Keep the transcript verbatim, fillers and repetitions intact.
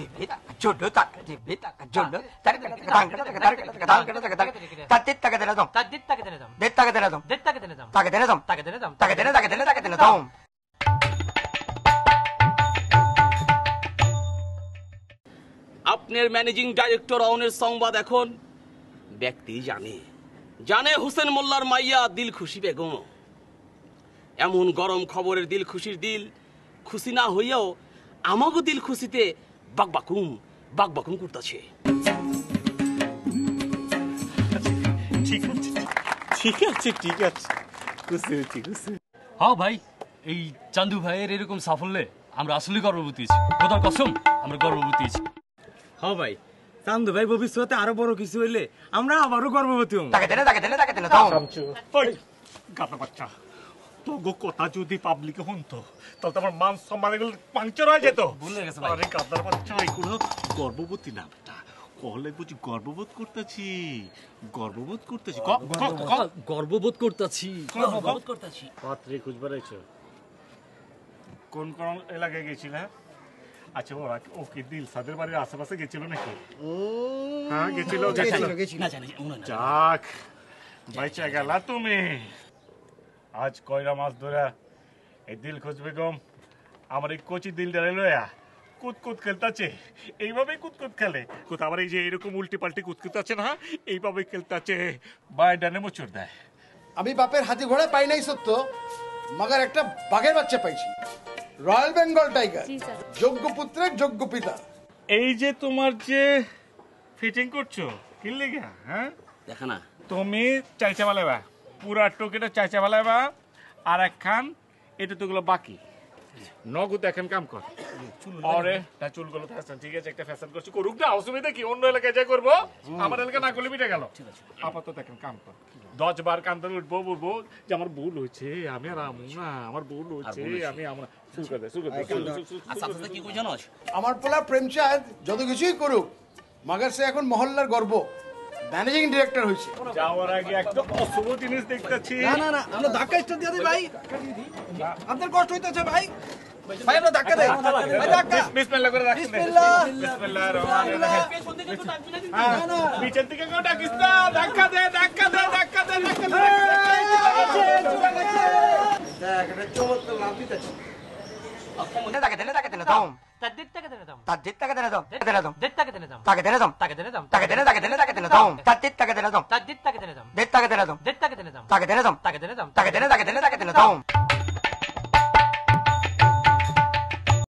अपने managing director अवनेर संवाद एखन व्यक्ति जाने जाने हुसेन मोल्लार माइया दिल खुशी बेगम एमन गरम खबरेर दिल खुशिर दिल खुशी ना हইয়াও আমাগো दिल खुशीते বাকবাকুম বাকবাকুম করতেছে। ঠিক আছে ঠিক আছে ঠিক আছে খুশি ঠিক আছে। হ্যাঁ ভাই এই চান্দু ভাইয়ের এরকম সাফল্যে আমরা আসলে গর্ববোধী হচ্ছি, খোদার কসম আমরা গর্ববোধী হচ্ছি। হ্যাঁ ভাই চান্দু ভাই ভবিষ্যতে আরো বড় কিছু হইলে আমরা আবারো গর্ববোধী হব। তাকে দেনা তাকে দেনা তাকে দেনা দাও সামচু ওই গাপা বাচ্চা तो गो कोता जुदी पब्लिक होन तो तब तमर मान सम्मान गल पंचर हो जेतो भूले गेस भाई अरे कादर बच्चा इकुनो गर्वबोधती ना बेटा कहले बुझ गर्वबोध করতেছি गर्वबोध করতেছি गर्वबोध করতেছি गर्वबोध করতেছি पात्रे खुजबर आइছো কোন কোন এলাকায় গেছিলা? আচ্ছা ওরা ওকে দিল সাদের বাড়ির আশেপাশে গেছিল নাকি? ও হ্যাঁ গেছিল গেছিল না জানি ওনা না যাক বাইচা গেলা তুমি। आज कईरा मास धरा ए दिल खुश बेगम आमार कोची दिल डाले लया कूदकूद खेलताछे एइभाबेई कूदकूद खेले कूद आबार एइ जे एरकम उल्टी पाल्टी कूदकूदताछे ना एइभाबेई खेलताछे बाय डाने मोचड़ दाय आमी बापेर हाथी घोड़ा पाई नाई सत्य मगर एकटा बाघेर बच्चा पाइछि रॉयल बेंगल टाइगर योग्य पुत्र योग्य पिता एइ जे तोमार जे फिटिंग करछो कि लेगे हां देखो ना तुमी चाइचा वालाबा पूरा टोकेटा चाचा वाला बा और खान एटा तो गुलो बाकी नगद এখন কাম কর আরে তা চুল গুলো ফ্যাশন ঠিক আছে একটা ফ্যাশন করছি করুক না অসুবিধা কি অন্য এলাকায় যা করব আমার এলাকা না করলে মিটে গেল আপাতত এখন কাম কর দশ বার কান ধরে উঠবো বলবো যে আমার ভুল হয়েছে আমি আর আমু না আমার ভুল হয়েছে আমি আমরা শুরু করে শুরু করে আচ্ছা আচ্ছা কি কই জানোস আমার পোলা প্রেম চায় যত কিছুই করুক মগর সে এখন মহল্লার গর্ব मैनेजिंग डायरेक्टर হইছে যাওয়ার আগে একটা অশুভ জিনিস দেখতেছি না না না আমরা ধাক্কা স্টার দিয়া দেই ভাই আপনাদের কষ্ট হইতাছে ভাই ভাই আমরা ধাক্কা দেই ভাই ধাক্কা বিসমিল্লাহ করে রাখেন বিসমিল্লাহ বিসমিল্লাহির রহমানির রহিম না না নিচের দিকে কেউ ডাকিস না ধাক্কা দে ধাক্কা দে ধাক্কা দে ধাক্কা দে দেখ এটা চমৎকার লাফিতাছে অক্ষমনে ধাক্কা দে ধাক্কা দে দাও तद्दित तक देने दम तद्दित तक देने दम देने दम दित तक देने दम तक देने दम तक देने दम तक देने तक देने तक देने दम तद्दित तक देने दम तद्दित तक देने दम दित तक देने दम दित तक देने दम तक देने दम तक देने दम तक देने तक देने तक देने दम